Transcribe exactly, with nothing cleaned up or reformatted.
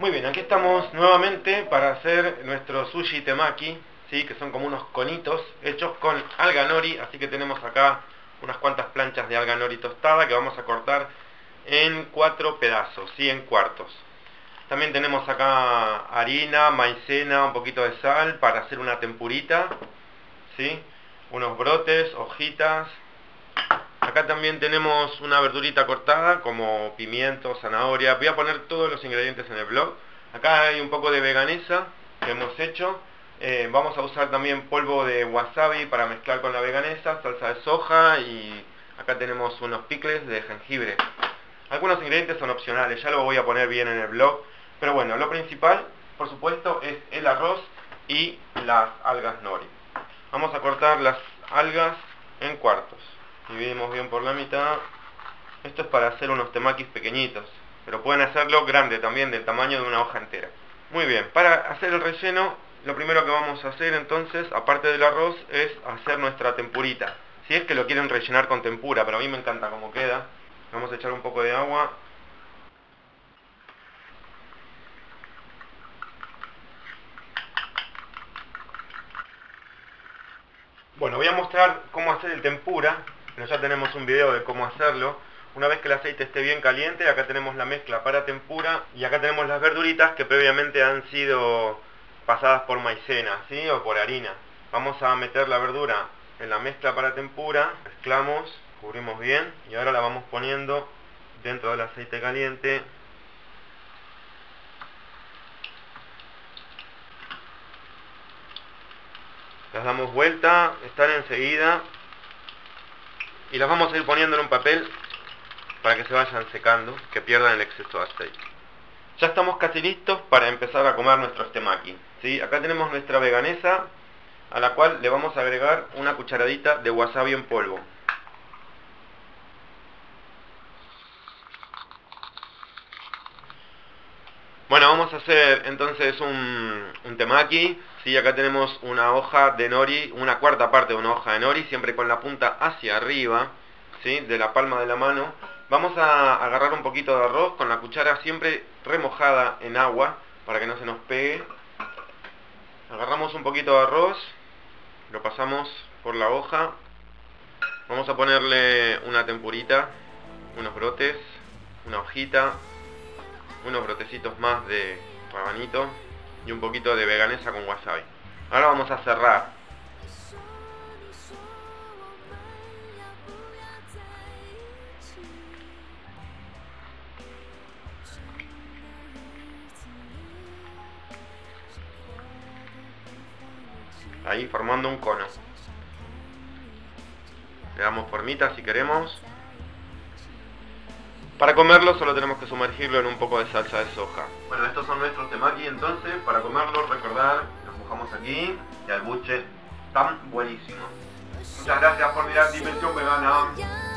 Muy bien, aquí estamos nuevamente para hacer nuestro sushi temaki, ¿sí? Que son como unos conitos hechos con alga nori, así que tenemos acá unas cuantas planchas de alga nori tostada que vamos a cortar en cuatro pedazos, ¿sí? En cuartos. También tenemos acá harina, maicena, un poquito de sal para hacer una tempurita, ¿sí? Unos brotes, hojitas. Acá también tenemos una verdurita cortada como pimiento, zanahoria. Voy a poner todos los ingredientes en el blog. Acá hay un poco de veganesa que hemos hecho. Eh, vamos a usar también polvo de wasabi para mezclar con la veganesa, salsa de soja y acá tenemos unos picles de jengibre. Algunos ingredientes son opcionales, ya lo voy a poner bien en el blog. Pero bueno, lo principal, por supuesto, es el arroz y las algas nori. Vamos a cortar las algas en cuartos. Dividimos bien por la mitad. Esto es para hacer unos temakis pequeñitos, pero pueden hacerlo grande también, del tamaño de una hoja entera. Muy bien, para hacer el relleno, lo primero que vamos a hacer entonces, aparte del arroz, es hacer nuestra tempurita. Si es que lo quieren rellenar con tempura, pero a mí me encanta cómo queda. Vamos a echar un poco de agua. Bueno, voy a mostrar cómo hacer el tempura. Bueno, ya tenemos un video de cómo hacerlo. Una vez que el aceite esté bien caliente, acá tenemos la mezcla para tempura y acá tenemos las verduritas que previamente han sido pasadas por maicena, ¿sí? O por harina. Vamos a meter la verdura en la mezcla para tempura, mezclamos, cubrimos bien y ahora la vamos poniendo dentro del aceite caliente. Las damos vuelta, están enseguida. Y las vamos a ir poniendo en un papel para que se vayan secando, que pierdan el exceso de aceite. Ya estamos casi listos para empezar a comer nuestros temaki, ¿sí? Acá tenemos nuestra veganesa, a la cual le vamos a agregar una cucharadita de wasabi en polvo. Bueno, vamos a hacer entonces un, un temaki, ¿sí? Acá tenemos una hoja de nori, una cuarta parte de una hoja de nori, siempre con la punta hacia arriba, ¿sí? De la palma de la mano. Vamos a agarrar un poquito de arroz con la cuchara siempre remojada en agua, para que no se nos pegue. Agarramos un poquito de arroz, lo pasamos por la hoja. Vamos a ponerle una tempurita, unos brotes, una hojita, unos brotecitos más de rabanito y un poquito de veganesa con wasabi. Ahora vamos a cerrar. Ahí formando un cono. Le damos formita si queremos. Para comerlo solo tenemos que sumergirlo en un poco de salsa de soja. Bueno, estos son nuestros temaki entonces. Para comerlo, recordar, los mojamos aquí y al buche. Tan buenísimo. Muchas gracias por mirar Dimensión Vegana.